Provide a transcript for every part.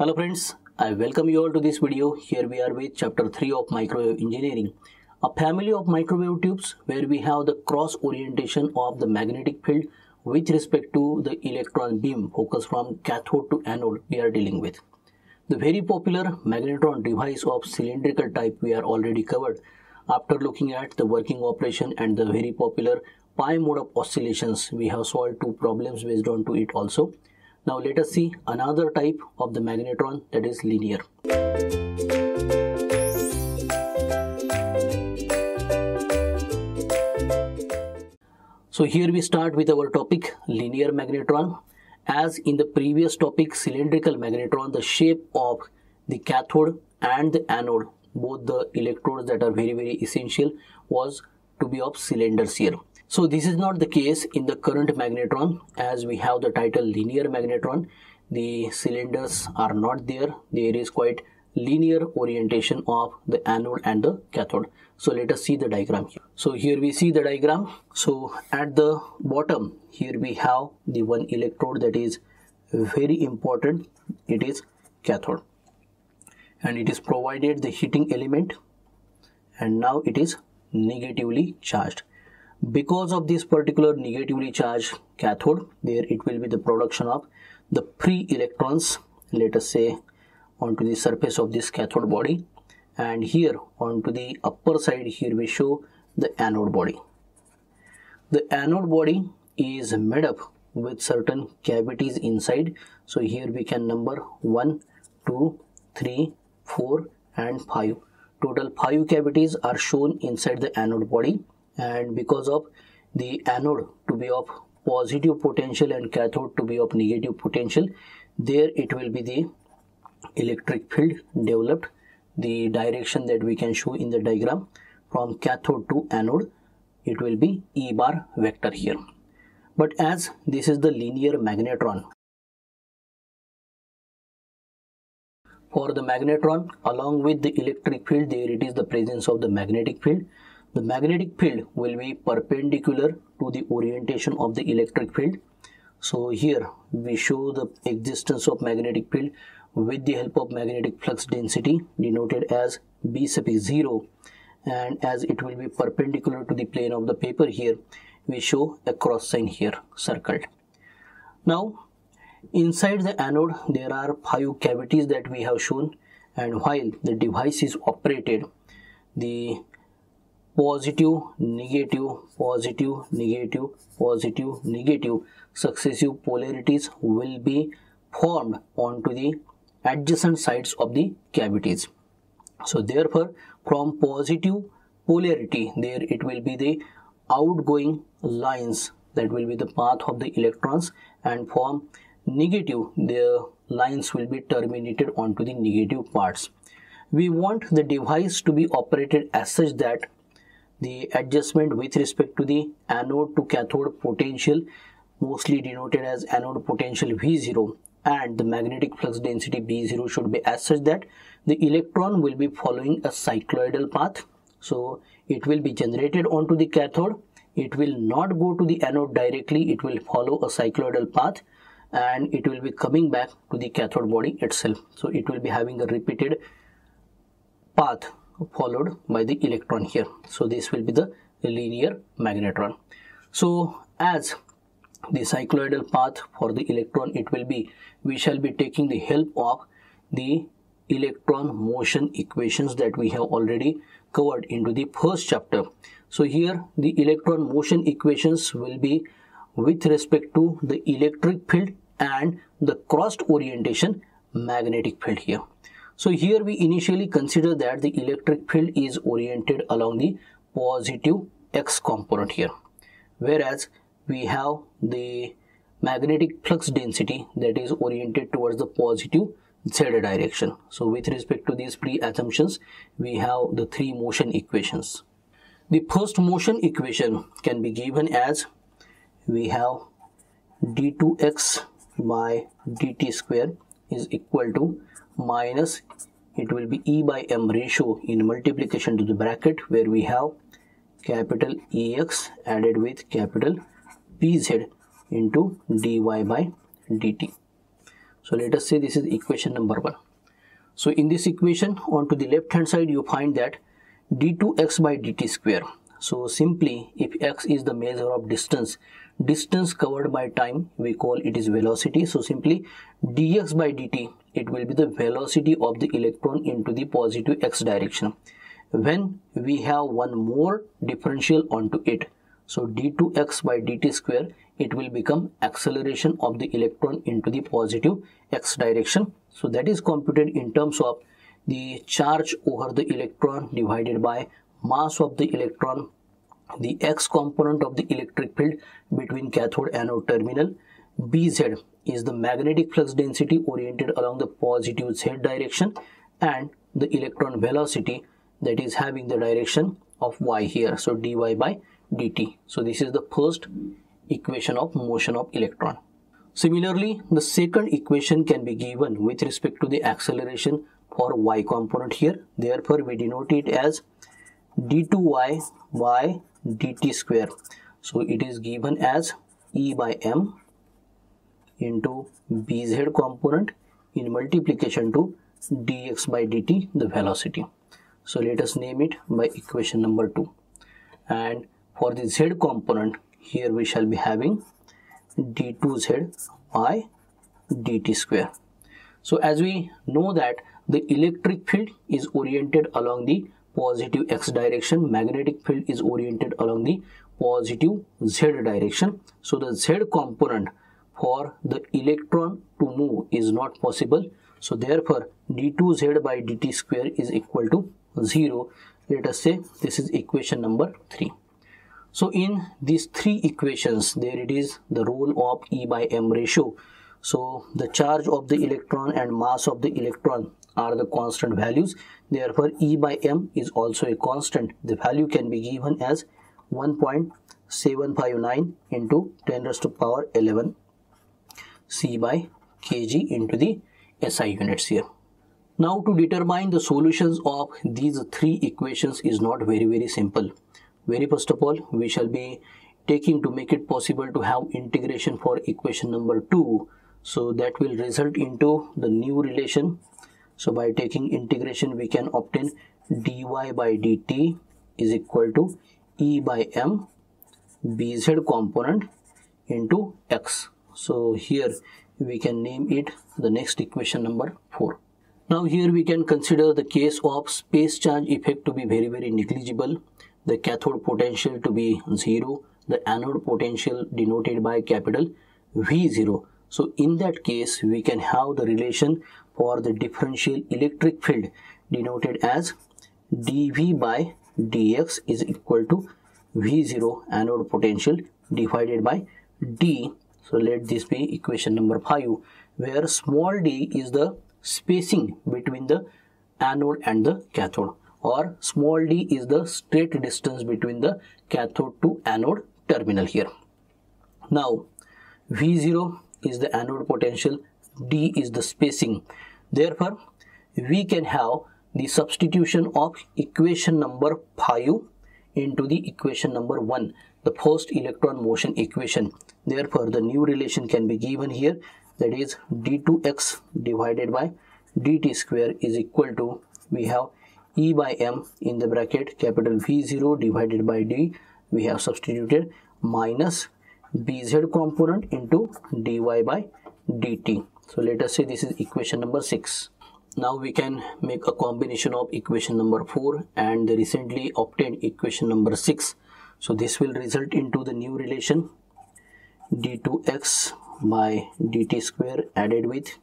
Hello friends, I welcome you all to this video. Here we are with chapter 3 of microwave engineering, a family of microwave tubes where we have the cross orientation of the magnetic field with respect to the electron beam focus from cathode to anode we are dealing with. The very popular magnetron device of cylindrical type we are already covered after looking at the working operation and the very popular pi mode of oscillations. We have solved two problems based on to it also. Now let us see another type of the magnetron, that is linear. So here we start with our topic linear magnetron. As in the previous topic cylindrical magnetron, the shape of the cathode and the anode, both the electrodes that are very essential, was to be of cylinders here. So this is not the case in the current magnetron. As we have the title linear magnetron, the cylinders are not there. There is quite linear orientation of the anode and the cathode. So let us see the diagram here. So here we see the diagram. So at the bottom here we have the one electrode that is very important. It is cathode, and it is provided the heating element, and now it is negatively charged. Because of this particular negatively charged cathode, there it will be the production of the free electrons, let us say, onto the surface of this cathode body, and here onto the upper side here we show the anode body. The anode body is made up with certain cavities inside. So here we can number 1, 2, 3, 4 and 5. Total 5 cavities are shown inside the anode body. And because of the anode to be of positive potential and cathode to be of negative potential, there it will be the electric field developed, the direction that we can show in the diagram from cathode to anode. It will be E bar vector here. But as this is the linear magnetron, for the magnetron, along with the electric field, there it is the presence of the magnetic field. The magnetic field will be perpendicular to the orientation of the electric field. So here we show the existence of magnetic field with the help of magnetic flux density denoted as B suffix 0, and as it will be perpendicular to the plane of the paper, here we show a cross sign here circled. Now inside the anode there are 5 cavities that we have shown, and while the device is operated, the positive, negative, successive polarities will be formed onto the adjacent sides of the cavities. So therefore from positive polarity there it will be the outgoing lines that will be the path of the electrons, and from negative the lines will be terminated onto the negative parts. We want the device to be operated as such that the adjustment with respect to the anode to cathode potential, mostly denoted as anode potential V0, and the magnetic flux density B0 should be as such that the electron will be following a cycloidal path. So it will be generated onto the cathode, it will not go to the anode directly, it will follow a cycloidal path, and it will be coming back to the cathode body itself. So it will be having a repeated path followed by the electron here. So this will be the linear magnetron. So as the cycloidal path for the electron, it will be, we shall be taking the help of the electron motion equations that we have already covered into the first chapter. So here the electron motion equations will be with respect to the electric field and the crossed orientation magnetic field here. So here we initially consider that the electric field is oriented along the positive X component here, whereas we have the magnetic flux density that is oriented towards the positive Z direction. So with respect to these pre-assumptions, we have the 3 motion equations. The first motion equation can be given as we have d2x by dt square is equal to minus, it will be E by M ratio in multiplication to the bracket, where we have capital EX added with capital PZ into dy by dt. So let us say this is equation number 1. So in this equation, on to the left hand side you find that d2x by dt square. So simply if x is the measure of distance covered by time, we call it is velocity. So simply dx by dt, it will be the velocity of the electron into the positive x direction when we have one more differential onto it. So d2x by dt square, it will become acceleration of the electron into the positive x direction. So that is computed in terms of the charge over the electron divided by mass of the electron, the x component of the electric field between cathode and anode terminal. Bz is the magnetic flux density oriented along the positive z direction, and the electron velocity that is having the direction of y here, so dy by dt. So this is the first equation of motion of electron. Similarly, the second equation can be given with respect to the acceleration for y component here. Therefore, we denote it as d2y by dt square. So it is given as e by m into bz component in multiplication to dx by dt, the velocity. So let us name it by equation number 2. And for the z component, here we shall be having d2z by dt square. So as we know that the electric field is oriented along the positive x direction, magnetic field is oriented along the positive z direction. So the z component for the electron to move is not possible. So therefore d2z by dt square is equal to 0. Let us say this is equation number 3. So in these three equations, there it is the role of E by M ratio. So the charge of the electron and mass of the electron are the constant values. Therefore E by M is also a constant. The value can be given as 1.759 into 10 raised to power 11 C by kg into the SI units here. Now to determine the solutions of these three equations is not very simple. Very first of all, we shall be taking, to make it possible, to have integration for equation number 2. So that will result into the new relation. So by taking integration, we can obtain dy by dt is equal to e by m bz component into x. So here we can name it the next equation number 4. Now here we can consider the case of space charge effect to be very negligible, the cathode potential to be 0, the anode potential denoted by capital V0. So in that case, we can have the relation for the differential electric field denoted as dV by dx is equal to V0 anode potential divided by d. So let this be equation number 5, where small d is the spacing between the anode and the cathode, or small d is the straight distance between the cathode to anode terminal here. Now V0 is the anode potential, d is the spacing. Therefore, we can have the substitution of equation number 5 into the equation number 1, the first electron motion equation. Therefore, the new relation can be given here, that is d2x divided by dt square is equal to, we have E by m in the bracket capital V0 divided by d, we have substituted, minus bz component into dy by dt. So let us say this is equation number 6. Now we can make a combination of equation number 4 and the recently obtained equation number 6. So this will result into the new relation d2x by dt square added with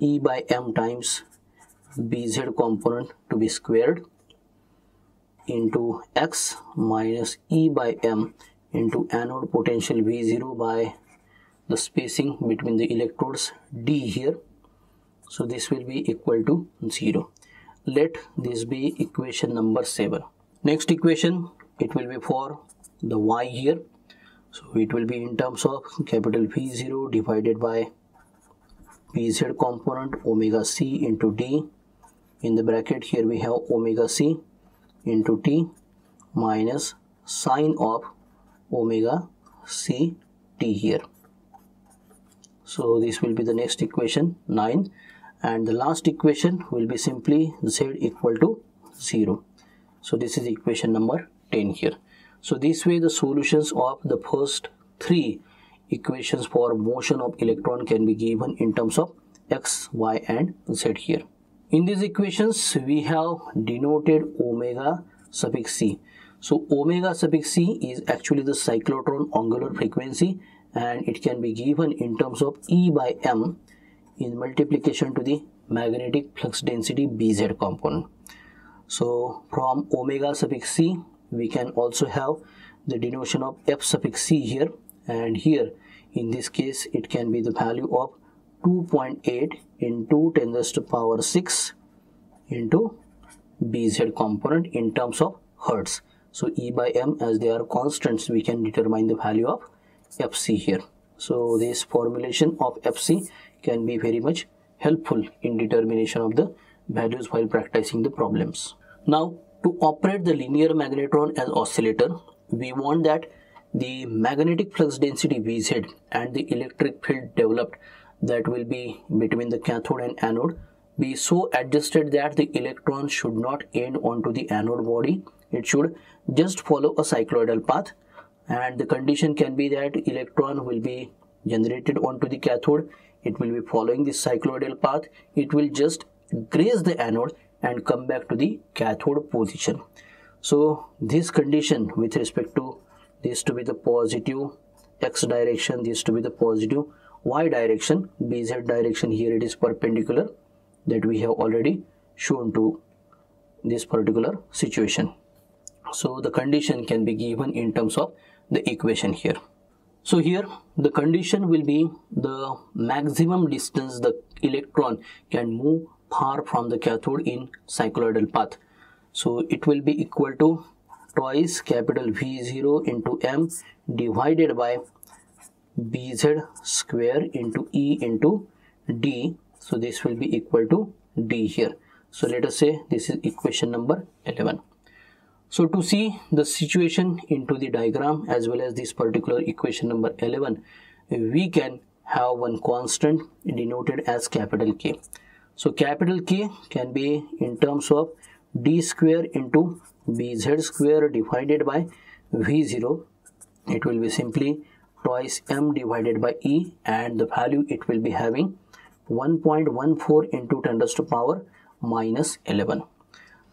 E by m times bz component to be squared into x minus E by m into anode potential V0 by the spacing between the electrodes d here. So this will be equal to 0. Let this be equation number 7. Next equation, it will be for the y here. So it will be in terms of capital V0 divided by bz component omega c into d. In the bracket here we have omega c into t minus sine of omega c t here. So this will be the next equation 9, and the last equation will be simply z equal to 0. So this is equation number 10 here. So this way the solutions of the first three equations for motion of electron can be given in terms of x, y and z here. In these equations we have denoted omega suffix c. So omega suffix c is actually the cyclotron angular frequency, and it can be given in terms of E by m in multiplication to the magnetic flux density Bz component. So from omega suffix c we can also have the denotation of f suffix c here, and here in this case it can be the value of 2.8 into 10 raised to power 6 into Bz component in terms of hertz. So E by m, as they are constants, we can determine the value of Fc here. So this formulation of Fc can be very much helpful in determination of the values while practicing the problems. Now, to operate the linear magnetron as oscillator, we want that the magnetic flux density Vz and the electric field developed, that will be between the cathode and anode, be so adjusted that the electron should not end onto the anode body. It should just follow a cycloidal path, and the condition can be that electron will be generated onto the cathode, it will be following the cycloidal path, it will just graze the anode and come back to the cathode position. So this condition with respect to this to be the positive x direction, this to be the positive y direction, Bz direction here it is perpendicular, that we have already shown to this particular situation. So the condition can be given in terms of the equation here. So here the condition will be the maximum distance the electron can move far from the cathode in cycloidal path. So it will be equal to twice capital V0 into m divided by Bz square into E into d. So this will be equal to d here. So let us say this is equation number 11. So to see the situation into the diagram as well as this particular equation number 11, we can have one constant denoted as capital K. So capital K can be in terms of d square into Bz square divided by V0. It will be simply twice m divided by E, and the value it will be having 1.14 into 10 raised to power minus 11.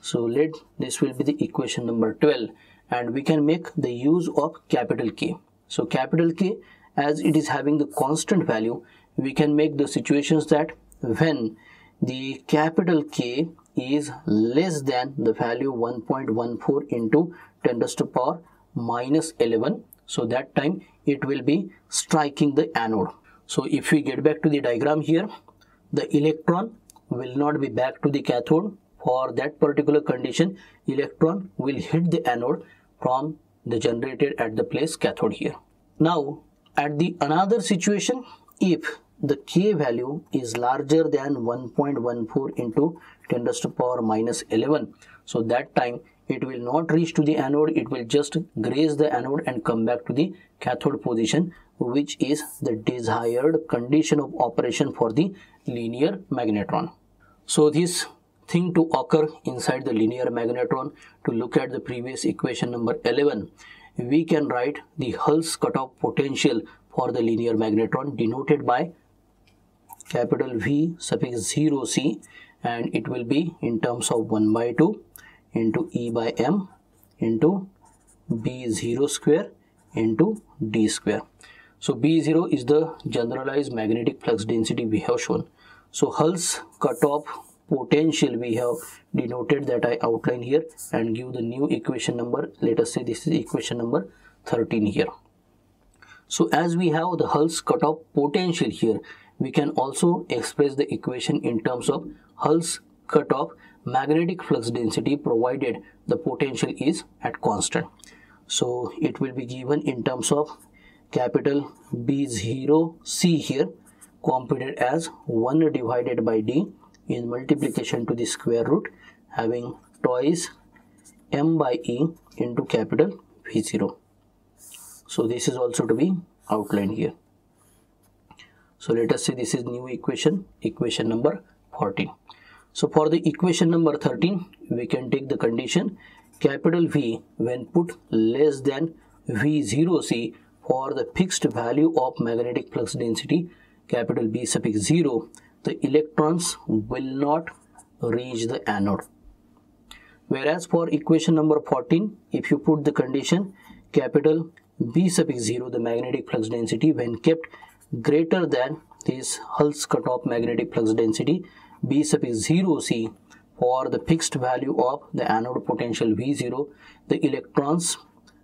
So let this will be the equation number 12, and we can make the use of capital K. So capital K, as it is having the constant value, we can make the situations that when the capital K is less than the value 1.14 into 10 raised to power minus 11. So that time it will be striking the anode. So if we get back to the diagram here, the electron will not be back to the cathode. For that particular condition, electron will hit the anode from the generated at the place cathode here. Now at the another situation, if the K value is larger than 1.14 into 10 raised to power minus 11, so that time it will not reach to the anode, it will just graze the anode and come back to the cathode position, which is the desired condition of operation for the linear magnetron. So this thing to occur inside the linear magnetron, to look at the previous equation number 11, we can write the Hull's cutoff potential for the linear magnetron denoted by capital V suffix 0c, and it will be in terms of 1 by 2 into E by m into B0 square into d square. So B0 is the generalized magnetic flux density we have shown. So Hull's cutoff potential we have denoted, that I outline here, and give the new equation number. Let us say this is equation number 13 here. So as we have the Hull's cutoff potential here, we can also express the equation in terms of Hull's cutoff magnetic flux density provided the potential is at constant. So it will be given in terms of capital B0C here, computed as 1 divided by d in multiplication to the square root, having twice m by E into capital V0. So this is also to be outlined here. So let us say this is new equation, equation number 14. So for the equation number 13, we can take the condition capital V when put less than V0C for the fixed value of magnetic flux density capital B suffix 0, the electrons will not reach the anode. Whereas for equation number 14, if you put the condition capital B suffix 0, the magnetic flux density when kept greater than this Hull's cutoff magnetic flux density B suffix 0C for the fixed value of the anode potential V0, the electrons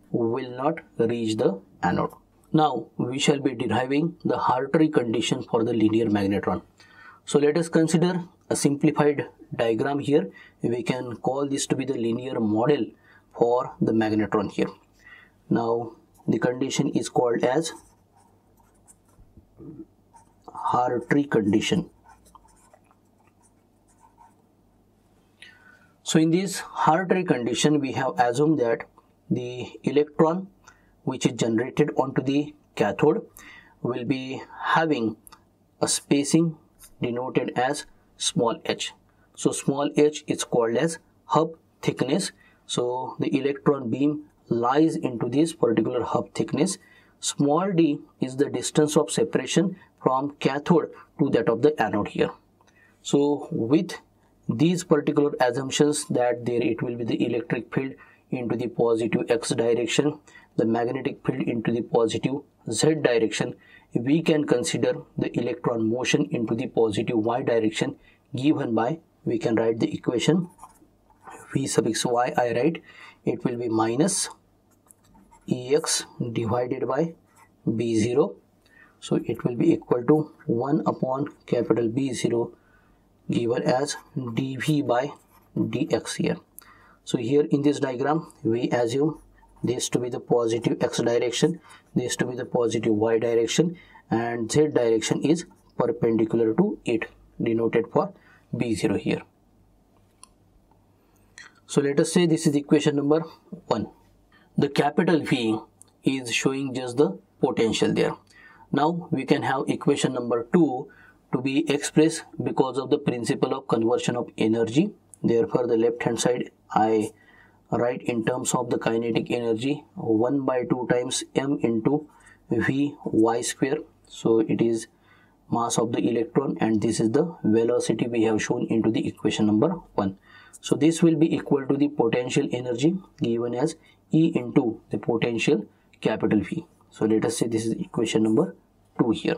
will not reach the anode. Now we shall be deriving the Hartree condition for the linear magnetron. So let us consider a simplified diagram here. We can call this to be the linear model for the magnetron here. Now the condition is called as Hartree condition. So in this Hartree condition, we have assumed that the electron which is generated onto the cathode will be having a spacing denoted as small h. So small h is called as hub thickness. So the electron beam lies into this particular hub thickness. Small d is the distance of separation from cathode to that of the anode here. So with these particular assumptions that there it will be the electric field into the positive x direction, the magnetic field into the positive z direction, we can consider the electron motion into the positive y direction given by, we can write the equation v suffix y, I write it will be minus ex divided by b0. So it will be equal to 1 upon capital B0 given as dv by dx here. So here in this diagram, we assume this to be the positive x direction, this to be the positive y direction, and z direction is perpendicular to it, denoted for B0 here. So let us say this is equation number 1. The capital V is showing just the potential there. Now we can have equation number 2 to be expressed because of the principle of conversion of energy. Therefore, the left hand side I write in terms of the kinetic energy 1 by 2 times m into v y square. So it is mass of the electron, and this is the velocity we have shown into the equation number 1. So this will be equal to the potential energy given as E into the potential capital V. So let us say this is equation number 2 here.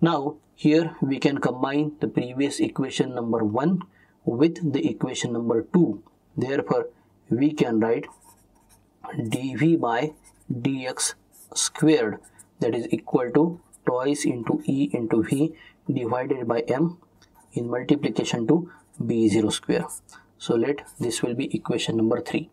Now here we can combine the previous equation number 1 with the equation number 2. Therefore, we can write dv by dx squared, that is equal to twice into E into V divided by m in multiplication to b0 square. So let this will be equation number 3.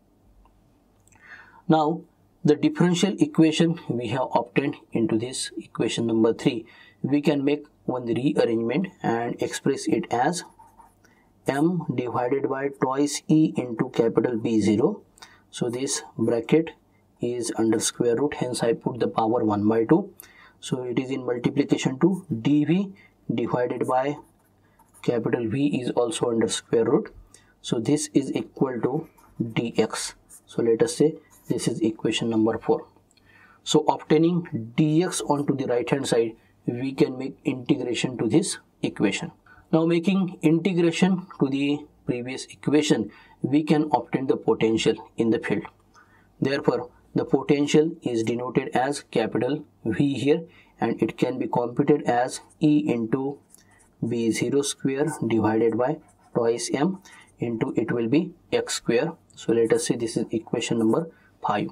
Now the differential equation we have obtained into this equation number 3, we can make one rearrangement and express it as m divided by twice E into capital B0. So this bracket is under square root, hence I put the power 1 by 2. So it is in multiplication to dv divided by capital V is also under square root. So this is equal to dx. So let us say this is equation number 4. So obtaining dx onto the right hand side, we can make integration to this equation. Now making integration to the previous equation, we can obtain the potential in the field. Therefore, the potential is denoted as capital V here, and it can be computed as E into B0 square divided by twice m into it will be x square. So let us say this is equation number 5.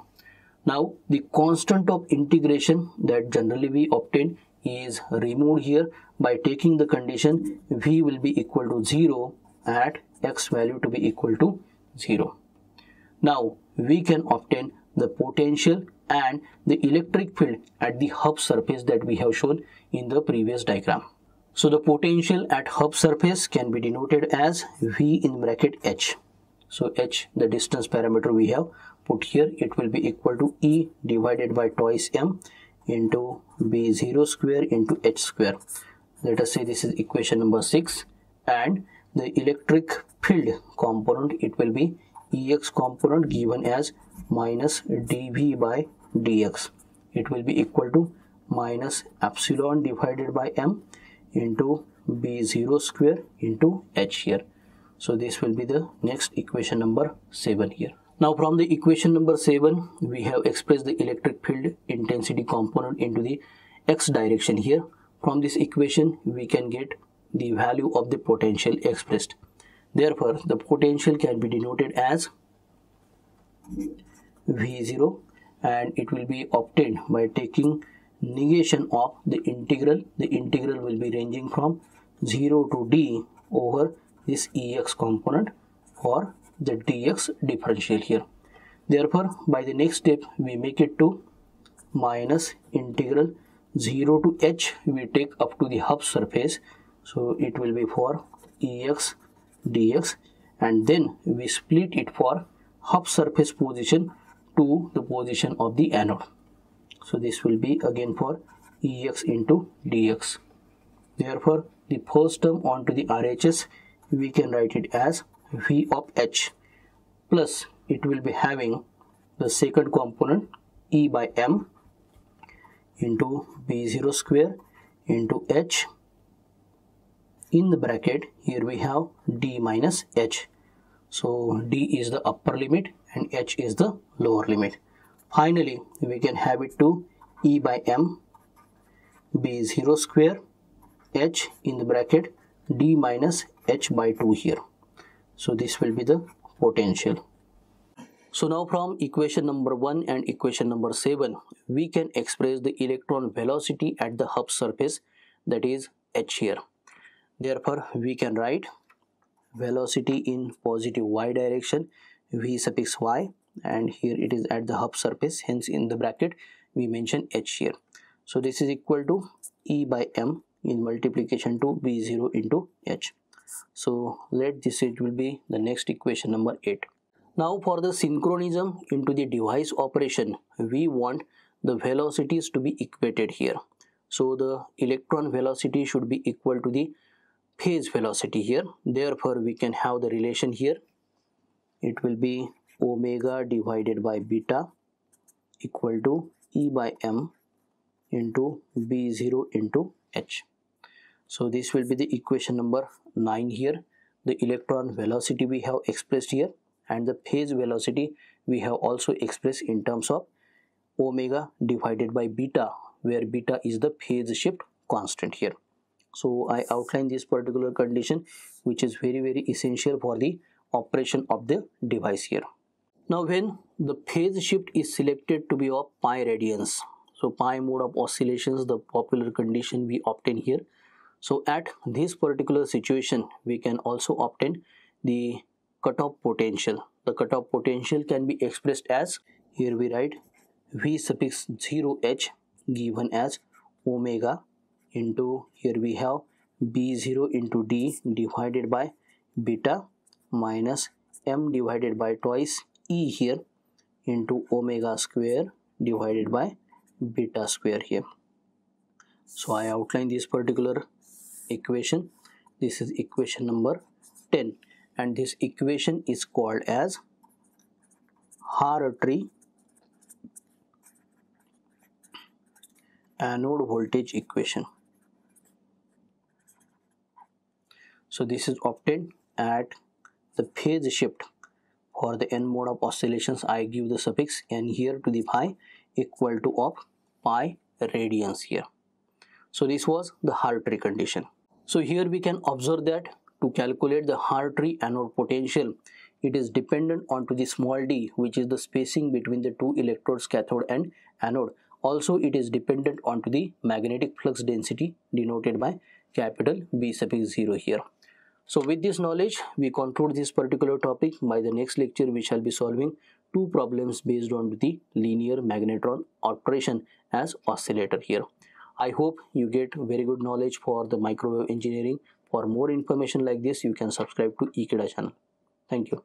Now the constant of integration that generally we obtain is removed here by taking the condition V will be equal to 0 at x value to be equal to 0. Now we can obtain the potential and the electric field at the hub surface that we have shown in the previous diagram. So the potential at hub surface can be denoted as V in bracket h. So h, the distance parameter we have put here, it will be equal to E divided by twice m into b0 square into h square. Let us say this is equation number 6, and the electric field component, it will be ex component given as minus dv by dx. It will be equal to minus epsilon divided by m into b0 square into h here. So this will be the next equation number 7 here. Now from the equation number 7, we have expressed the electric field intensity component into the x direction here. From this equation, we can get the value of the potential expressed. Therefore, the potential can be denoted as V0, and it will be obtained by taking negation of the integral. The integral will be ranging from 0 to d over this ex component for the dx differential here. Therefore, by the next step, we make it to minus integral 0 to h, we take up to the hub surface. So it will be for ex dx, and then we split it for hub surface position to the position of the anode. So this will be again for ex into dx. Therefore, the first term onto the RHS, we can write it as V of h, plus it will be having the second component E by m into b0 square into h, in the bracket here we have d minus h. So d is the upper limit and h is the lower limit. Finally, we can have it to E by m b0 square h, in the bracket d minus h by 2 here. So this will be the potential. So now from equation number 1 and equation number 7, we can express the electron velocity at the hub surface, that is h here. Therefore, we can write velocity in positive y direction, v suffix y, and here it is at the hub surface, hence in the bracket we mention h here. So this is equal to E by m in multiplication to b0 into h. So let this, it will be the next equation number 8. Now for the synchronism into the device operation, we want the velocities to be equated here. So the electron velocity should be equal to the phase velocity here. Therefore, we can have the relation here. It will be omega divided by beta equal to E by m into b0 into h. So this will be the equation number 9 here. The electron velocity we have expressed here, and the phase velocity we have also expressed in terms of omega divided by beta, where beta is the phase shift constant here. So I outlined this particular condition, which is very, very essential for the operation of the device here. Now when the phase shift is selected to be of pi radians, so pi mode of oscillations, the popular condition we obtain here. So at this particular situation, we can also obtain the cutoff potential. The cutoff potential can be expressed as, here we write v suffix 0 h given as omega into, here we have b0 into d divided by beta minus m divided by twice e here into omega square divided by beta square here. So I outline this particular equation. This is equation number 10, and this equation is called as Hartree anode voltage equation. So this is obtained at the phase shift. For the n mode of oscillations, I give the suffix n here to the pi equal to of pi radians here. So this was the Hartree condition. So here we can observe that to calculate the Hartree anode potential, it is dependent onto the small d, which is the spacing between the two electrodes, cathode and anode. Also, it is dependent onto the magnetic flux density, denoted by capital B suffix 0 here. So with this knowledge, we conclude this particular topic. By the next lecture, we shall be solving two problems based on the linear magnetron operation as oscillator here. I hope you get very good knowledge for the microwave engineering. For more information like this, you can subscribe to Ekeeda channel. Thank you.